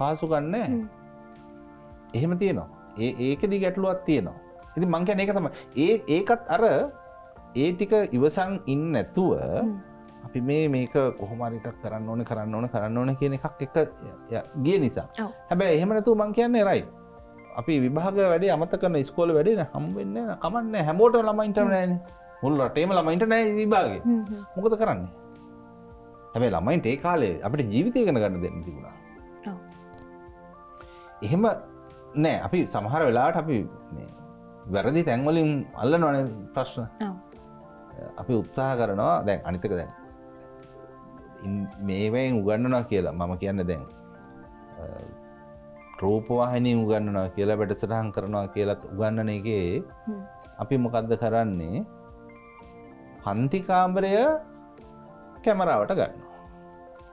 පාසු ගන්න නැහැ එහෙම තියෙනවා ඒ ඒකෙදි ගැටලුවක් තියෙනවා ඉතින් මං කියන්නේ ඒක තමයි ඒ ඒකත් අර ඒ ටික ඉවසන් ඉන්නේ නැතුව අපි මේ මේක කොහොම හරි එකක් කරන්න ඕනේ කියන එකක් එක ගිය නිසා හැබැයි එහෙම නැතුව මං කියන්නේ රයිට් අපි විභාග වැඩි අමතක කරන ඉස්කෝල වැඩි නෑ හම් වෙන්නේ නෑ කමක් නෑ හැමෝටම ළමයින්ට නෑනේ මුළු රටේම ළමයින්ට නෑ විභාගේ මොකද කරන්නේ හැබැයි ළමයින්ට ඒ කාලේ අපිට ජීවිතය ඉගෙන ගන්න දෙන්න තිබුණා ඔව් එහෙම නෑ අපි සමහර වෙලාවට අපි මේ වැරදි තැන් වලින් අල්ලනවනේ ප්‍රශ්න ඔව් අපි උත්සාහ කරනවා දැන් අනිත් එක දැන් මේ වෙන් උගන්වනවා කියලා මම කියන්නේ දැන් රූපවාහිනිය උගන්වනවා කියලා වැඩසටහන් කරනවා කියලා උගන්වන එකේ අපි මොකද්ද කරන්නේ පන්ති කාමරය කැමරාවට ගන්නවා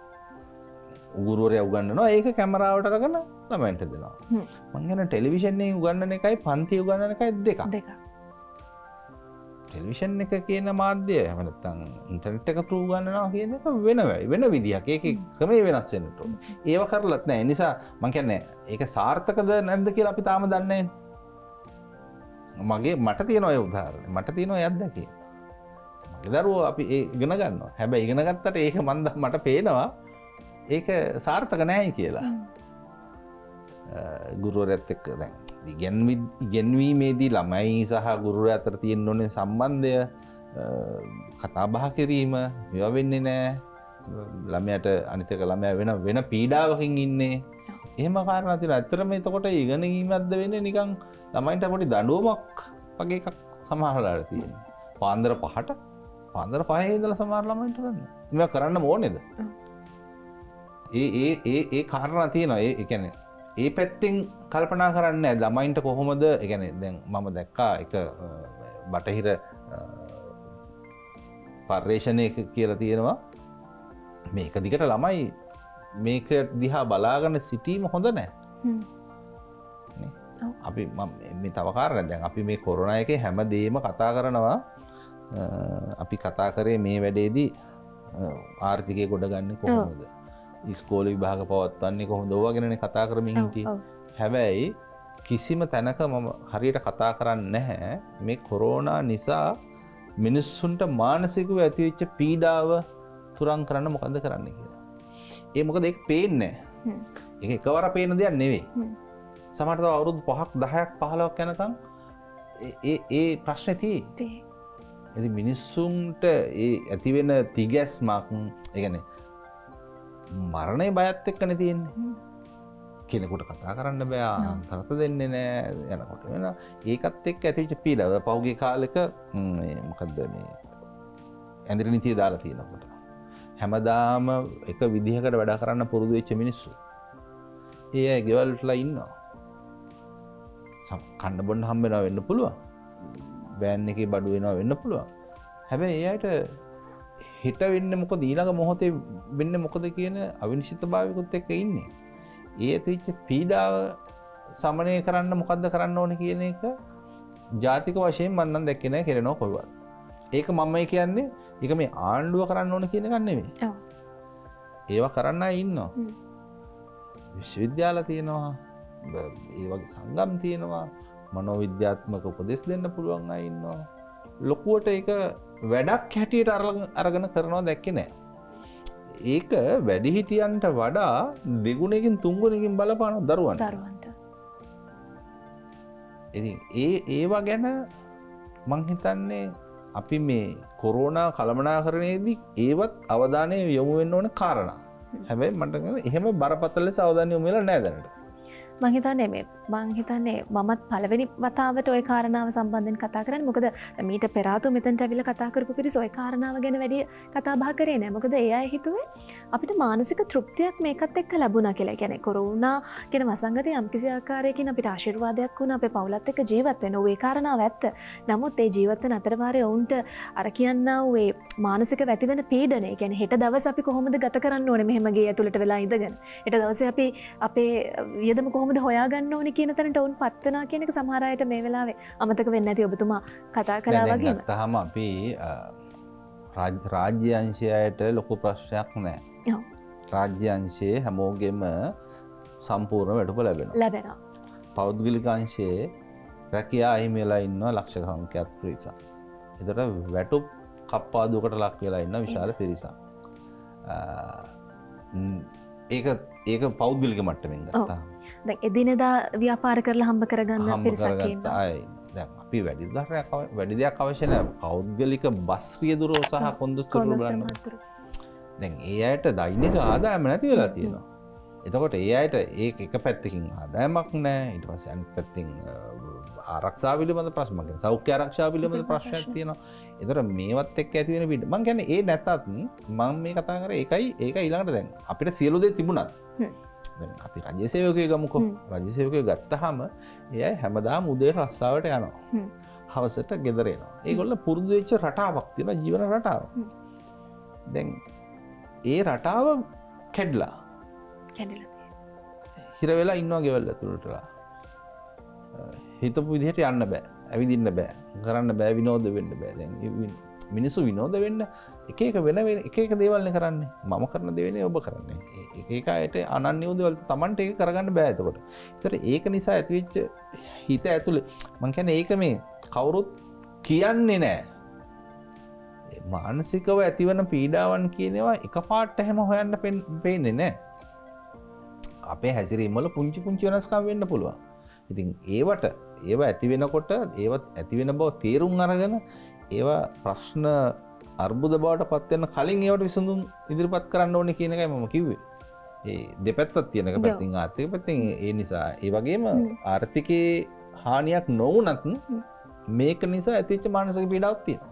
උගුරුවරයා උගන්වනවා ඒක කැමරාවට අරගෙන ළමයින්ට දෙනවා මං කියන ටෙලිවිෂන් එකේ උගන්වන එකයි පන්ති උගන්වන එකයි දෙකක් ටෙලිවිෂන් එක කියන මාධ්‍යය එහෙම නැත්නම් ඉන්ටර්නෙට් එක through උගන්වනවා කියන එක වෙන විදියක් ඒකේ ක්‍රමයේ වෙනස් වෙන්නට ඕන ඒව කරලත් නැහැ ඒ නිසා මං කියන්නේ ඒක සාර්ථකද නැද්ද කියලා අපි තාම දන්නේ නැහැ මගේ මට තියෙන ඔය උදාහරණ මට තියෙන ඔය අත්දැකීම දරුවෝ අපි ඉගෙන ගන්නවා හැබැයි ඉගෙන ගත්තට ඒක මට පේනවා ඒක සාර්ථක නැහැ කියලා ගුරුවරයාත් එක්ක දැන් ඉගෙනීමේදී ළමයි සහ ගුරුවරයා අතර තියෙන ඕනේ සම්බන්ධය කතා බහ කිරීම ඒවා වෙන්නේ නැහැ ළමයාට අනිත් එක ළමයා වෙන පීඩාවකින් ඉන්නේ එහෙම කාරණා තියෙනවා අත්‍තරම එතකොට ඉගෙනීමක්ද වෙන්නේ නිකන් ළමයින්ට පොඩි දඬුවමක් වගේ එකක් සමහරවල් තියෙනවා පාන්දර 5ට පාන්දර 5 ඉඳලා සමහර ළමයින්ට කරන්න මේවා කරන්න ඕනේද ඒ කාරණා තියෙනවා ඒ කියන්නේ ඒ පැත්තෙන් කල්පනා කරන්නේ නැහැ ළමයින්ට කොහොමද ඒ කියන්නේ දැන් මම දැක්කා එක බටහිර පර්යේෂණයක කියලා තියෙනවා මේක දිගට ළමයි මේක දිහා බලාගෙන සිටීම හොඳ නැහැ අපි මේ තව කාරණා දැන් අපි මේ කොරෝනා එකේ හැමදේම කතා කරනවා අපි කතා කරේ මේ වැඩේදී ආර්ථිකය ගොඩ ගන්න කොහොමද ඉස්කෝල විභාග පවත්වන්නේ කොහොමද ඔය වගේනේ කතා කරමින් හිටියේ හැබැයි කිසිම තැනක මම හරියට කතා කරන්නේ නැහැ මේ කොරෝනා නිසා මිනිස්සුන්ට මානසිකව ඇතිවෙච්ච පීඩාව තුරන් කරන්න මොකද කරන්න කියලා. ඒ මොකද ඒක පේන්නේ නැහැ. ඒක එකවර පේන දෙයක් නෙවෙයි. සමහර තව අවුරුදු 5ක් 10ක් 15ක් යනකම් ඒ ප්‍රශ්නේ තියෙන්නේ. ඉතින් මිනිස්සුන්ට ඒ ඇති වෙන තිගැස්මක් ඒ කියන්නේ මරණය බයත් එක්කනේ තියෙන්නේ. කෙනෙකුට කතා කරන්න බෑ, අන්තරත දෙන්නේ නෑ යනකොට වෙන ඒකත් එක්ක ඇතිවෙච්ච පීඩාව. පෞගේ කාලෙක මේ මොකද්ද මේ ඇඳිර නීතිය දාලා තියෙනකොට හැමදාම එක විදිහකට වැඩ කරන්න පුරුදු වෙච්ච මිනිස්සු ඒ අය ගෙවල් වල ඉන්නවා. කන්න බොන්න හම් වෙනවා වෙන්න පුළුවන්. වෑන් එකේ බඩු වෙනවා වෙන්න පුළුවන්. හැබැයි ඒ අයට හිට වෙන්නේ මොකද ඊළඟ මොහොතේ වෙන්නේ මොකද කියන අවිනිශ්චිතභාවයකට එක්ක ඉන්නේ. ඒ ඇතිවෙච්ච පීඩාව සමනය කරන්න මොකද්ද කරන්න ඕනේ කියන එක ජාතික වශයෙන් මම නම් දැක්කේ නැහැ කියනවා කොහොමද. ඒක මමයි කියන්නේ. ඒක මේ ආණ්ඩුව කරන්න ඕනේ කියන එකක් නෙමෙයි. ඔව්. ඒවා කරන්න අය ඉන්නවා. විශ්වවිද්‍යාල තියෙනවා. ඒ වගේ සංගම් තියෙනවා මනෝවිද්‍යාත්මක උපදෙස් දෙන්න පුළුවන් අය ඉන්නවා ලොකුවට ඒක වැඩක් හැටියට අරගෙන කරනවා දැක්කේ නෑ ඒක වැඩිහිටියන්ට වඩා දෙගුණයකින් තුන්ගුණයකින් බලපාන දරුවන්ට ඉතින් ඒවා ගැන මං හිතන්නේ අපි මේ කොරෝනා කළමනාකරණයේදී ඒවත් අවධානය යොමු වෙන්න ඕන කාරණා හැබැයි මට එහෙම බරපතල ලෙස අවධානය යොමු වෙලා නෑ දැනට මං හිතන්නේ මමත් පළවෙනි වතාවට ওই කාරණාව සම්බන්ධයෙන් කතා කරන්න. මොකද මීට පෙර ආතු මෙතෙන්ට ඇවිල්ලා කතා කරපු පිරිස ওই කාරණාව ගැන වැඩි කතා බහ කරේ නැහැ. මොකද ඒ අය හිතුවේ අපිට මානසික තෘප්තියක් මේකත් එක්ක ලැබුණා කියලා. කියන්නේ කොරෝනා කියන වසංගතය යම්කිසි ආකාරයකින් අපිට ආශිර්වාදයක් වුණා. අපේ පවුලත් එක්ක ජීවත් වෙන ওই කාරණාව ඇත්ත. නමුත් ඒ ජීවත් වෙන අතරවාරයේ වුන්ට අර කියන්නා ওই මානසික වැටි වෙන පීඩනය. කියන්නේ හෙට දවස් අපි කොහොමද ගත කරන්න ඕනේ මෙහෙම ගේ ඇතුළට වෙලා ඉඳගෙන. හෙට දවසේ අපි අපේ වියදම කොහොමද හොයාගන්න ඕනේ කියන තැනට වුන් පත් වෙනවා කියන එක සමහර අයට මේ වෙලාවේ අමතක වෙන්නේ නැති ඔබතුමා කතා කළා වගේම. දැන් තාම අපි राज्य अंशයට ලොකු ප්‍රශ්නයක් නැහැ. ඔව්. राज्य अंशයේ හැමෝගෙම සම්පූර්ණ වැටුප ලැබෙනවා. ලැබෙනවා. පෞද්ගලික අංශයේ රැකියා අහිමිලා ඉන්නවා ලක්ෂ සංඛ්‍යාත පිරිසක්. ඒතර වැටුප් කප්පාදුවකට ලක් වෙලා ඉන්න විශාල පිරිසක්. ඒක පෞද්ගලික මට්ටමින් ගත්තා. දැන් එදිනෙදා ව්‍යාපාර කරලා හම්බ කරගන්න පිරිසක් ඉන්නවා. අය දැන් අපි වැඩි දරයක් වැඩි දෙයක් අවශ්‍ය නැහැ. පෞද්ගලික බස්රිය දුරෝ සහ කොන්දොස්තර බලන්න. දැන් ඒ අයට දෛනික ආදායම නැති වෙලා තියෙනවා. එතකොට ඒ අයට එක පැත්තකින් ආදායමක් නැහැ. ඊට පස්සේ අනිත් පැත්තෙන් ආරක්ෂාව පිළිබඳ ප්‍රශ්න, මම කියන්නේ සෞඛ්‍ය ආරක්ෂාව පිළිබඳ ප්‍රශ්නයක් තියෙනවා. ඒතර මේවත් එක්ක ඇති වෙන පිට මම කියන්නේ ඒ නැතත් මම මේ කතා කරේ එකයි ඒක ඊළඟට දැන් අපිට සියලු දේ තිබුණත් දැන් අපි රාජ්‍ය සේවකයෙක් ගමුකෝ. රාජ්‍ය සේවකයෙක් ගත්තාම එයා හැමදාම උදේ රස්සාවට යනවා. හවසට ගෙදර එනවා. ඒගොල්ල පුරුදු වෙච්ච රටාවක් තියෙනවා, ජීවන රටාවක්. දැන් ඒ රටාව කැඩලා හිර වෙලා ඉන්නවා ගෙවල් ඇතුළටලා. හිතපු විදිහට යන්න බෑ, ඇවිදින්න බෑ, කරන්න බෑ, විනෝද වෙන්න බෑ. දැන් මිනිස්සු විනෝද වෙන්න එක එක වෙන එක එක දේවල් නේ කරන්නේ. මම කරන දේ වෙන්නේ ඔබ කරන්නේ. එක එක අයට අනන්‍ය වූ දේවල් තමන්ට ඒක කරගන්න බෑ එතකොට. ඒතර ඒක නිසා ඇතිවෙච්ච හිත ඇතුලේ මම කියන්නේ ඒක මේ කවුරුත් කියන්නේ නෑ. මානසිකව ඇතිවන පීඩාවන් කියනවා එකපාරට හැම හොයන්න පේන්නේ නෑ. අපේ හැසිරීම වල පුංචි පුංචි වෙනස්කම් වෙන්න පුළුවන්. ඉතින් ඒවට ඒව ඇති වෙනකොට ඒව ඇති වෙන බව තේරුම් අරගෙන ඒවා ප්‍රශ්න අර්බුද බවට පත් වෙන කලින් ඒවට විසඳුම් ඉදිරිපත් කරන්න ඕනේ කියන එකයි මම කිව්වේ. ඒ දෙපැත්තක් තියෙන එක පැත්තෙන් ආර්ථික පැත්තෙන් ඒ නිසා ඒ වගේම ආර්ථිකේ හානියක් නොවුනත් මේක නිසා ඇතිවෙච්ච මානසික පීඩාවක් තියෙනවා.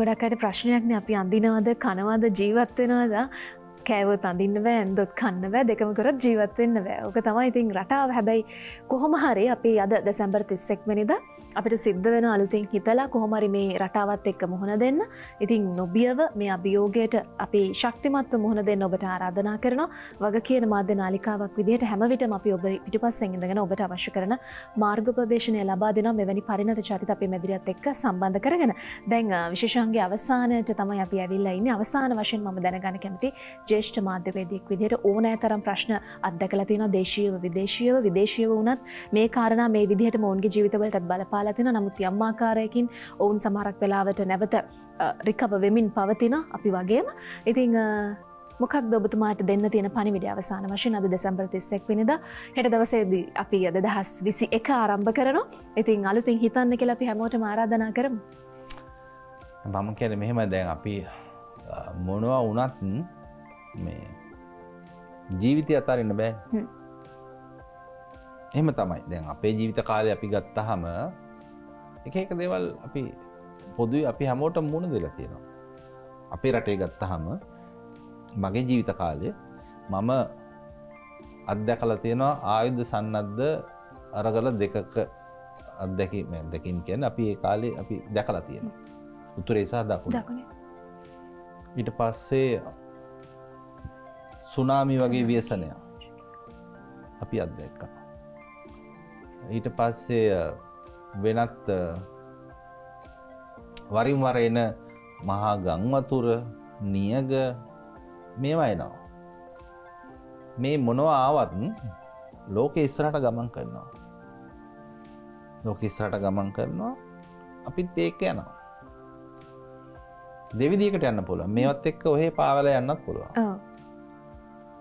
ගොඩක් අයට ප්‍රශ්නයක් නේ අපි අඳිනවද, කනවද, ජීවත් වෙනවද? කෑවොත් අඳින්න බෑ, ඇඳොත් කන්න බෑ, දෙකම කරොත් ජීවත් වෙන්න බෑ. ඕක තමයි ඉතින් රටාව. හැබැයි කොහොම හරි අපි අද දෙසැම්බර් 31 වෙනිදා අපිට සිද්ධ වෙන අලුතෙන් හිතලා කොහොම හරි මේ රටාවත් එක්ක මුහුණ දෙන්න. ඉතින් නොබියව මේ අභියෝගයට අපි ශක්තිමත්ව මුහුණ දෙන්න ඔබට ආරාධනා කරනවා. වගකීම් මාධ්‍ය නාලිකාවක් විදිහට හැම විටම අපි ඔබ පිටුපස්සෙන් ඉඳගෙන ඔබට අවශ්‍ය කරන මාර්ගෝපදේශනය ලබා දෙනවා. මෙවැනි පරිණත චරිත අපි මෙදිරියත් එක්ක සම්බන්ධ කරගෙන දැන් විශේෂාංගයේ අවසානයට තමයි අපි ඇවිල්ලා ඉන්නේ. අවසාන වශයෙන් මම දැනගන්න කැමති ජේෂ්ඨ මාධ්‍යවේදියෙක් විදිහට ඕනෑතරම් ප්‍රශ්න අත්දැකලා තියෙනවා, දේශීයව විදේශීයව, විදේශීයව වුණත් මේ කාරණා මේ විදිහට ඔවුන්ගේ ජීවිතවලටත් බලපාලා තියෙනවා. නමුත් යම් ආකාරයකින් ඔවුන් සමහරක් වෙලාවට නැවත රිකවර් වෙමින් පවතින අපි වගේම. ඉතින් මොකක්ද ඔබතුමාට දෙන්න තියෙන පණිවිඩය අවසාන වශයෙන් අද දෙසැම්බර් 31 වෙනිදා හෙට දවසේදී අපි 2021 ආරම්භ කරනවා. ඉතින් අලුතින් හිතන්න කියලා අපි හැමෝටම ආරාධනා කරමු. මම කියන්නේ මෙහෙම දැන් අපි මොනවා වුණත් මේ ජීවිතය අතාරින්න බෑ. එහෙම තමයි. දැන් අපේ ජීවිත කාලය අපි ගත්තාම එක එක දේවල් අපි පොදුයි අපි හැමෝටම මුණ දෙලා තියෙනවා. අපේ රටේ ගත්තාම මගේ ජීවිත කාලය මම අත්දැකලා තියෙනවා ආයුධ සන්නද්ධ අරගල දෙකක අත්දැකීම්. අත්දැකීම් කියන්නේ අපි ඒ කාලේ අපි දැකලා තියෙනවා. උතුරේ සහ දකුණේ. ඊට පස්සේ සුනාමි වගේ ව්‍යසනය අපි අත්දැක්කා. ඊට පස්සේ වෙනත් වරින් වර එන මහා ගංවතුර, නියග මේවා එනවා. මේ මොනවා ආවත් ලෝකෙ ඉස්සරහට ගමන් කරනවා. ලෝකෙ ඉස්සරහට ගමන් කරනවා. අපිත් ඒක යනවා. දෙවිදියකට යන්න පුළුවන්. මේවත් එක්ක ඔහේ පාවලා යන්නත් පුළුවන්. ඔව්.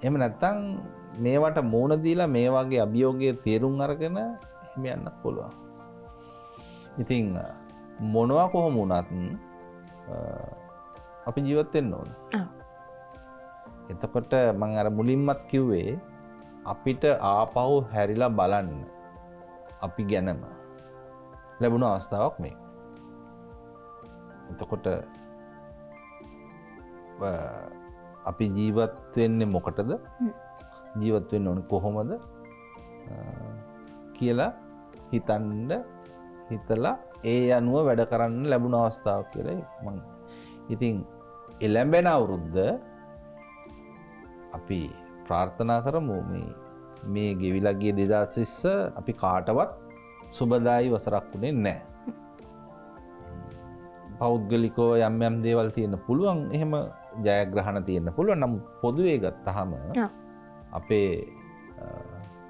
එහෙම නැත්තම් මේවට මූණ දීලා මේ වගේ අභියෝගයේ තේරුම් අරගෙන එහෙම යන්නත් පුළුවන්. ඉතින් මොනවා කොහොම වුණත් අපි ජීවත් වෙන්න ඕන. ඔව්. එතකොට මම අර මුලින්මත් කිව්වේ අපිට ආපහු හැරිලා බලන්න අපි ගැනම ලැබුණ අවස්ථාවක් මේක. එතකොට අපි ජීවත් වෙන්නේ මොකටද, ජීවත් වෙන්න ඕනේ කොහොමද කියලා හිතන්න හිතලා ඒ අනුව වැඩ කරන්න ලැබුණ අවස්ථාවක් කියලා මම. ඉතින් එළඹෙන අවුරුද්ද අපි ප්‍රාර්ථනා කරමු මේ ගෙවිලා ගිය 2020 අපි කාටවත් සුබදායි වසරක් වුණේ නැහැ. පෞද්ගලිකව යම් යම් දේවල් තියෙන්න පුළුවන්, එහෙම ජයග්‍රහණ තියෙන්න පුළුවන්. නමුත් පොදුවේ ගත්තාම අපේ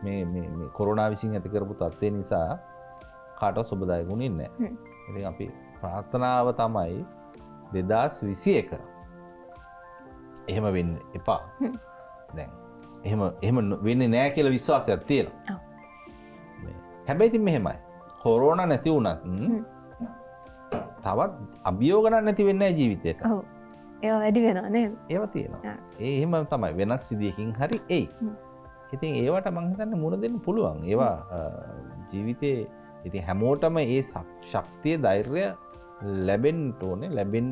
මේ මේ මේ කොරෝනා විසින් ඇති කරපු තත්ත්වය නිසා කාටවත් සුබදායක වුණේ නැහැ. ඉතින් අපි ප්‍රාර්ථනාව තමයි 2021 එහෙම වෙන්න එපා. දැන් එහෙම වෙන්නේ නැහැ කියලා විශ්වාසයක් තියෙනවා. හැබැයි ඉතින් මෙහෙමයි. කොරෝනා නැති වුණත් තවත් අභියෝග නැති වෙන්නේ නැහැ ජීවිතේට. ඔව්. ඒවා වැඩි වෙනවා නේද? ඒවා තියෙනවා. ඒ එහෙම තමයි වෙනස් විදියකින් හරි එයි. ඉතින් ඒවට මම හිතන්නේ මුණ දෙන්න පුළුවන්. ඒවා ජීවිතේ ඉතින් හැමෝටම ඒ ශක්තිය ධෛර්යය ලැබෙන්න ඕනේ, ලැබෙන්න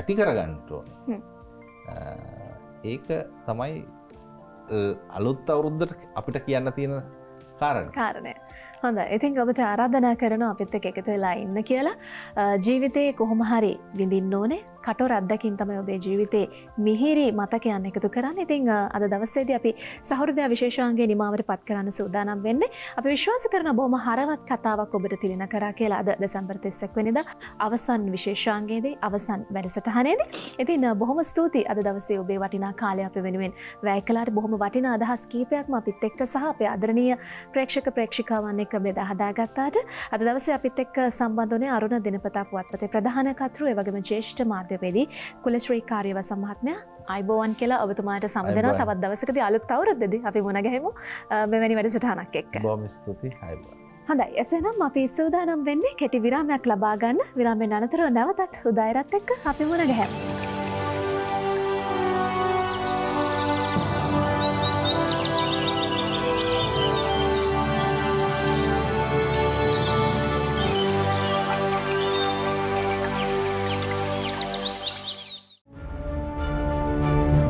ඇති කරගන්න ඕනේ. ඒක තමයි අලුත් අවුරුද්දට අපිට කියන්න තියෙන කාරණය. හොඳ ඉතින් ඔබට ආරාධනා කරනවා අපිත් එක්ක එකතු වෙලා ඉන්න කියලා. ජීවිතේ කොහොම හරි විඳින්න ඕනේ. කටොර අද්දකින් තමයි ඔබේ ජීවිතේ මිහිරි මතකයන් එකතු කරන්නේ. ඉතින් අද දවසේදී අපි සහෘදයා විශේෂාංගයේ නිමාවටපත් කරන්න සූදානම් වෙන්නේ. අපි විශ්වාස කරන බොහොම හරවත් කතාවක් ඔබට තිලින කරා කියලා අද දෙසැම්බර් 31 වෙනිදා අවසන් විශේෂාංගයේදී අවසන් වැඩසටහනේදී. ඉතින් බොහොම ස්තුතියි අද දවසේ ඔබේ වටිනා කාලය අප වෙනුවෙන් වැය කළාට. බොහොම වටිනා අදහස් කීපයක්ම අපිත් එක්ක සහ අපේ ආදරණීය ප්‍රේක්ෂක ප්‍රේක්ෂිකාවන් එක්ක බෙදා හදාගත්තාට. අද දවසේ අපිත් එක්ක සම්බන්ධ වුණේ අරුණ දිනපතා පුවත්පතේ ප්‍රධාන කතෘ, ඒ වගේම ජ්‍යෙෂ්ඨ මාධ්‍යවේදී කුලශ්‍රී කාර්යවසම් මහත්මයා. අයිබෝවන් කියලා ඔබතුමාට සමදෙනවා. තවත් දවසකදී අලුත් අවුරුද්දේදී අපි මුණ ගැහෙමු මෙවැනි වැඩසටහනක් එක්ක. බොහොම ස්තුතියි. අයිබෝවන්. හොඳයි. එසේනම් අපි සූදානම් වෙන්නේ කෙටි විරාමයක් ලබා ගන්න. විරාමයෙන් අනතුරුව නැවතත් උදායරත් එක්ක අපි මුණ ගැහෙමු.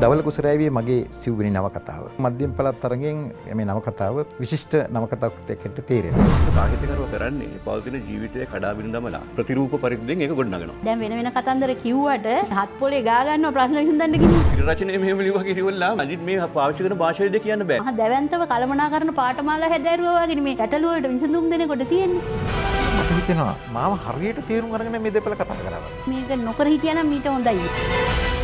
දවල් කුසරෑවියේ මගේ සිව්වෙනි නවකතාව. මධ්‍යම පළාත් තරගෙන් මේ නවකතාව විශිෂ්ට නවකතාවක් හැටියට තේරෙනවා. සාහිත්‍යකරුවා කරන්නේ පෞද්ගල ජීවිතය කඩා බිඳදමලා ප්‍රතිරූප පරිද්දෙන් ඒක ගොඩනගනවා. දැන් වෙන වෙන කතන්දර කිව්වට හත් පොලේ ගා ගන්නවා ප්‍රශ්න විසඳන්න කිව්වා. රචනයේ මෙහෙම ලිව්වා කිරිවලා මජිත් මේ පාවිච්චි කරන භාෂාවේ දෙ කියන්න බෑ. මහා දැවැන්තව කලමනාකරන පාඨමාලා හැදෑරුවා වගේ මේ ගැටලුව වලට විසඳුම් දෙන්නේ කොට තියෙන්නේ. මට හිතෙනවා මාව හරියට තේරුම් අරගෙන මේ දෙපළ කතා කරනවා. මේක නොකර හිටියනම් මීට හොඳයි.